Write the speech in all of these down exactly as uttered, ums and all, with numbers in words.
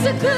Sıkı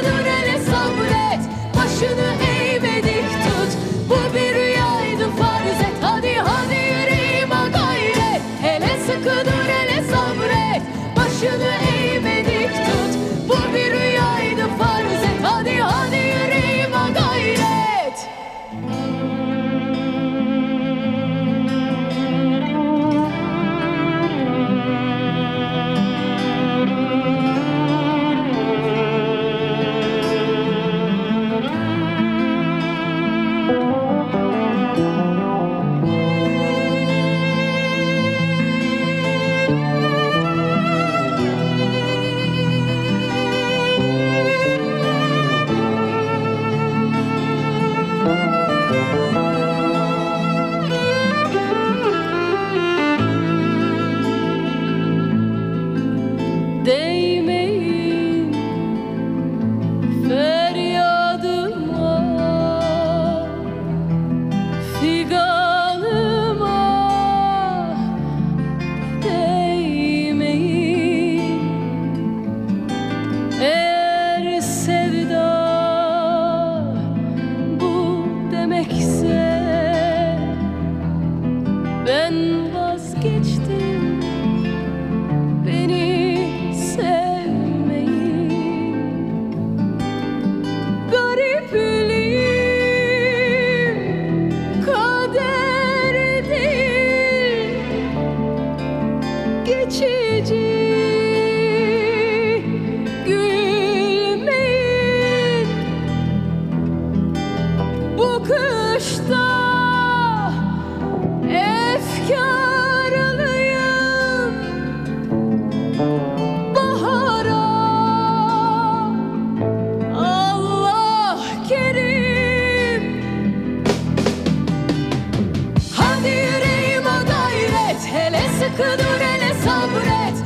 dur hele sabret,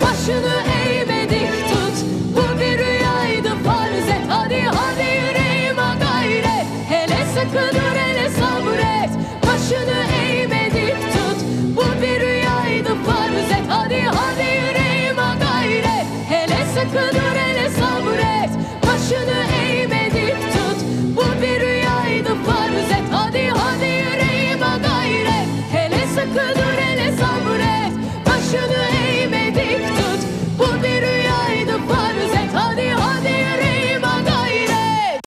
başını